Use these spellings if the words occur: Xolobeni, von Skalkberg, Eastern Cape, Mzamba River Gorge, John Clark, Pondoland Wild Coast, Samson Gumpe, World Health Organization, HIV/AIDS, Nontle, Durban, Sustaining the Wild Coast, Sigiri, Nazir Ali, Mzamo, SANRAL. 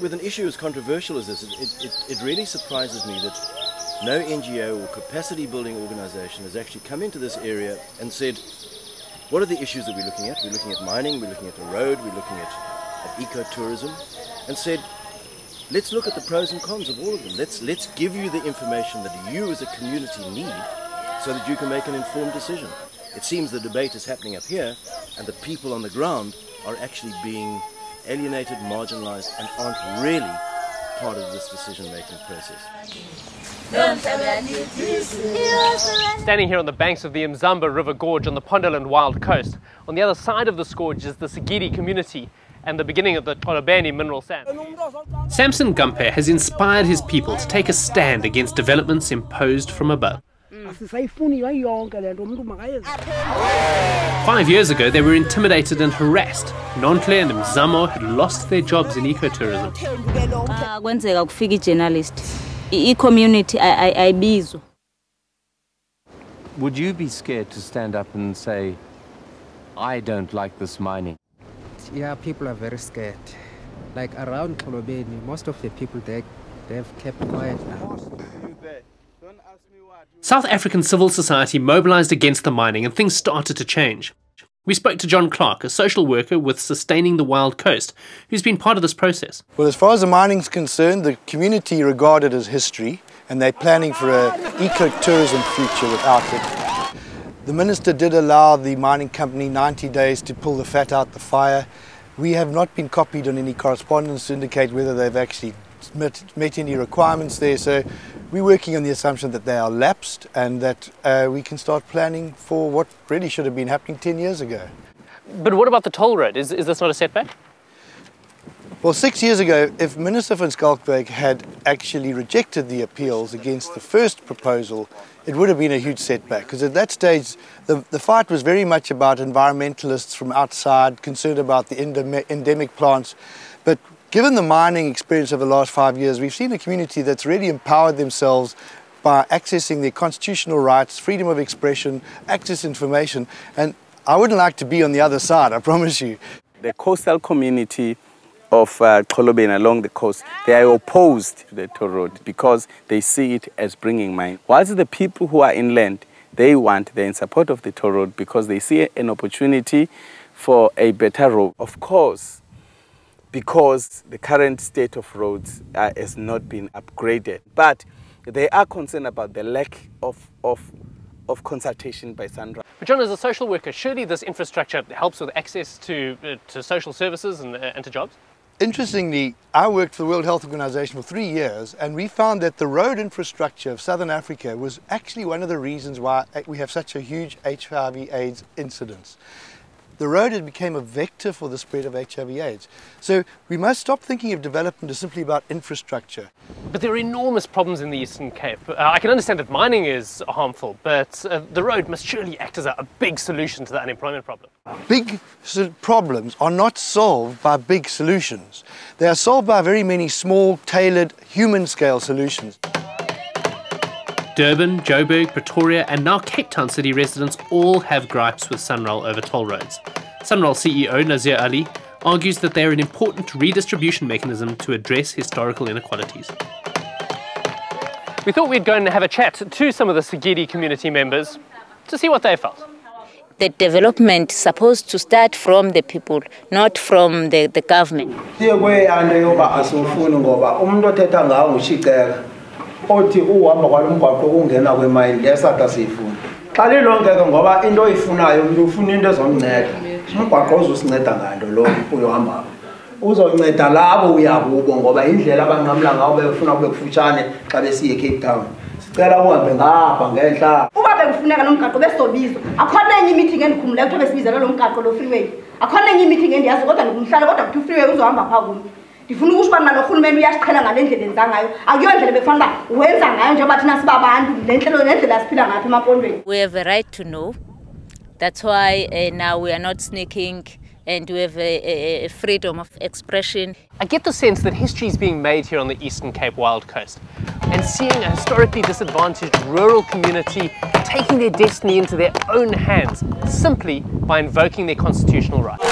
With an issue as controversial as this, it really surprises me that no NGO or capacity building organisation has actually come into this area and said, what are the issues that we're looking at? We're looking at mining, we're looking at the road, we're looking at ecotourism, and said, let's look at the pros and cons of all of them. Let's give you the information that you as a community need so that you can make an informed decision. It seems the debate is happening up here and the people on the ground are actually being alienated, marginalized, and aren't really part of this decision-making process. Standing here on the banks of the Mzamba River Gorge on the Pondoland Wild Coast, on the other side of this gorge is the Sigiri community and the beginning of the Xolobeni mineral sand. Samson Gumpe has inspired his people to take a stand against developments imposed from above. 5 years ago, they were intimidated and harassed. Nontle and Mzamo had lost their jobs in ecotourism. Would you be scared to stand up and say, I don't like this mining? Yeah, people are very scared. Like around Xolobeni, most of the people, they've kept quiet now. South African civil society mobilised against the mining and things started to change. We spoke to John Clark, a social worker with Sustaining the Wild Coast, who's been part of this process. Well, as far as the mining's concerned, the community regard it as history and they're planning for an ecotourism future without it. The minister did allow the mining company 90 days to pull the fat out the fire. We have not been copied on any correspondence to indicate whether they've actually met any requirements there, so we're working on the assumption that they are lapsed and that we can start planning for what really should have been happening 10 years ago. But what about the toll road? Is this not a setback? Well, 6 years ago, if Minister von Skalkberg had actually rejected the appeals against the first proposal, it would have been a huge setback, because at that stage the fight was very much about environmentalists from outside, concerned about the endemic plants, but given the mining experience over the last 5 years, we've seen a community that's really empowered themselves by accessing their constitutional rights, freedom of expression, access to information, and I wouldn't like to be on the other side, I promise you. The coastal community of Xolobeni along the coast, they are opposed to the toll road because they see it as bringing mine. Whilst the people who are inland, they're in support of the toll road because they see an opportunity for a better road. Of course, because the current state of roads has not been upgraded. But they are concerned about the lack of consultation by SANRAL. But John, as a social worker, surely this infrastructure helps with access to social services and to jobs? Interestingly, I worked for the World Health Organization for 3 years and we found that the road infrastructure of Southern Africa was actually one of the reasons why we have such a huge HIV/AIDS incidence. The road had become a vector for the spread of HIV/AIDS. So we must stop thinking of development as simply about infrastructure. But there are enormous problems in the Eastern Cape. I can understand that mining is harmful, but the road must surely act as a big solution to the unemployment problem. Big problems are not solved by big solutions. They are solved by very many small, tailored, human-scale solutions. Durban, Joburg, Pretoria and now Cape Town city residents all have gripes with SANRAL over toll roads. SANRAL CEO Nazir Ali argues that they're an important redistribution mechanism to address historical inequalities. We thought we'd go and have a chat to some of the Sigiri community members to see what they felt. The development is supposed to start from the people, not from the government. Ndifuna ukubona nohulumeni uyasiqhela ngalendlela enza ngayo akuyondlela befana uwenza ngayo njengoba thina sibabantu lenhlelo nendlela siphila ngapha emampondweni. We have a right to know. That's why now we are not sneaking and we have a freedom of expression. I get the sense that history is being made here on the Eastern Cape Wild Coast and seeing a historically disadvantaged rural community taking their destiny into their own hands simply by invoking their constitutional rights.